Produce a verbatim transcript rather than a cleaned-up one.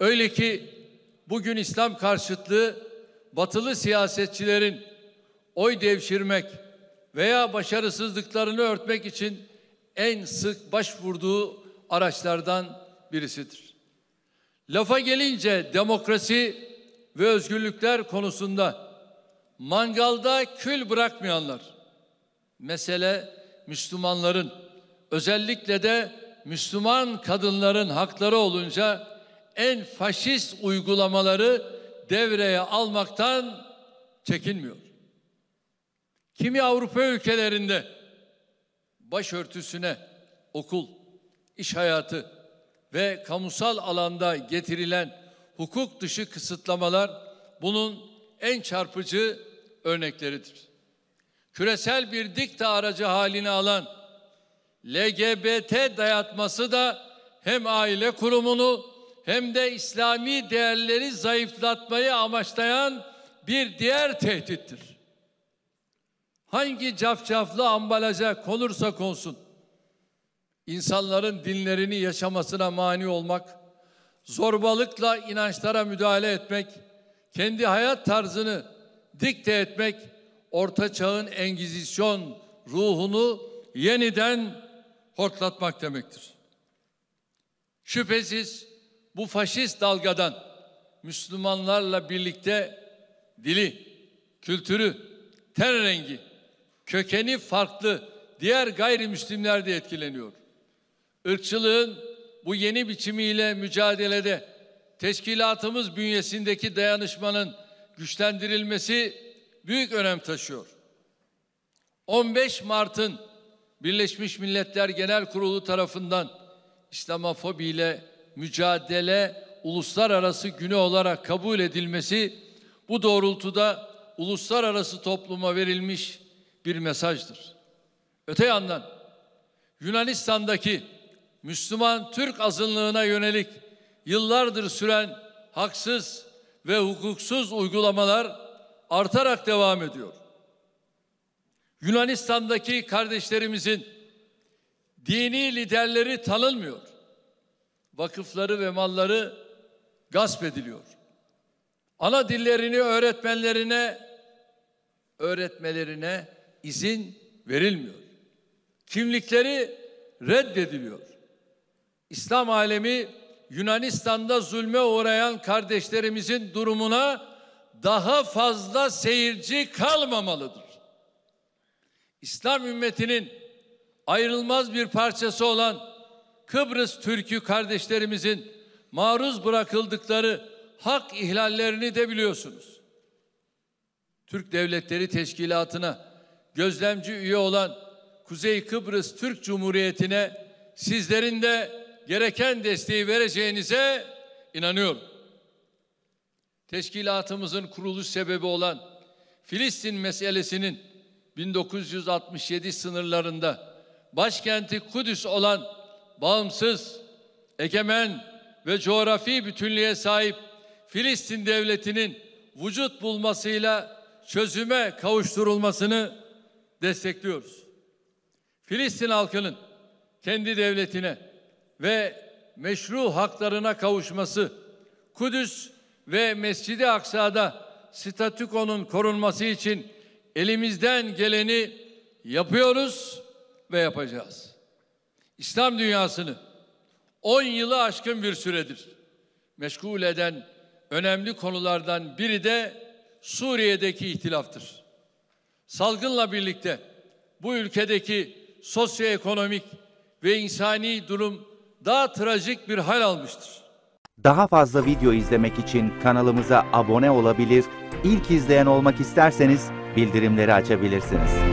Öyle ki bugün İslam karşıtlığı batılı siyasetçilerin oy devşirmek veya başarısızlıklarını örtmek için en sık başvurduğu araçlardan birisidir. Lafa gelince demokrasi ve özgürlükler konusunda mangalda kül bırakmayanlar, mesele Müslümanların, özellikle de Müslüman kadınların hakları olunca en faşist uygulamaları devreye almaktan çekinmiyor. Kimi Avrupa ülkelerinde başörtüsüne okul, iş hayatı ve kamusal alanda getirilen hukuk dışı kısıtlamalar bunun en çarpıcı örnekleridir. Küresel bir dikta aracı haline alan L G B T dayatması da hem aile kurumunu hem de İslami değerleri zayıflatmayı amaçlayan bir diğer tehdittir. Hangi cafcaflı ambalaja konursa konsun, insanların dinlerini yaşamasına mani olmak, zorbalıkla inançlara müdahale etmek, kendi hayat tarzını dikte etmek, Orta Çağ'ın Engizisyon ruhunu yeniden hortlatmak demektir. Şüphesiz bu faşist dalgadan Müslümanlarla birlikte dili, kültürü, ten rengi, kökeni farklı diğer gayrimüslimler de etkileniyor. Irkçılığın bu yeni biçimiyle mücadelede teşkilatımız bünyesindeki dayanışmanın güçlendirilmesi büyük önem taşıyor. on beş Mart'ın Birleşmiş Milletler Genel Kurulu tarafından İslamofobi ile mücadele uluslararası günü olarak kabul edilmesi bu doğrultuda uluslararası topluma verilmiş bir mesajdır. Öte yandan Yunanistan'daki Müslüman Türk azınlığına yönelik yıllardır süren haksız ve hukuksuz uygulamalar artarak devam ediyor. Yunanistan'daki kardeşlerimizin dini liderleri tanınmıyor. Vakıfları ve malları gasp ediliyor. Ana dillerini öğretmenlerine, öğretmelerine izin verilmiyor. Kimlikleri reddediliyor. İslam alemi Yunanistan'da zulme uğrayan kardeşlerimizin durumuna daha fazla seyirci kalmamalıdır. İslam ümmetinin ayrılmaz bir parçası olan Kıbrıs Türk'ü kardeşlerimizin maruz bırakıldıkları hak ihlallerini de biliyorsunuz. Türk Devletleri Teşkilatı'na gözlemci üye olan Kuzey Kıbrıs Türk Cumhuriyeti'ne sizlerin de gereken desteği vereceğinize inanıyorum. Teşkilatımızın kuruluş sebebi olan Filistin meselesinin bin dokuz yüz altmış yedi sınırlarında başkenti Kudüs olan bağımsız, egemen ve coğrafi bütünlüğe sahip Filistin devletinin vücut bulmasıyla çözüme kavuşturulmasını destekliyoruz. Filistin halkının kendi devletine ve meşru haklarına kavuşması, Kudüs ve Mescid-i Aksa'da statükonun korunması için elimizden geleni yapıyoruz ve yapacağız. İslam dünyasını on yılı aşkın bir süredir meşgul eden önemli konulardan biri de Suriye'deki ihtilaftır. Salgınla birlikte bu ülkedeki sosyoekonomik ve insani durum daha trajik bir hal almıştır. Daha fazla video izlemek için kanalımıza abone olabilir, ilk izleyen olmak isterseniz bildirimleri açabilirsiniz.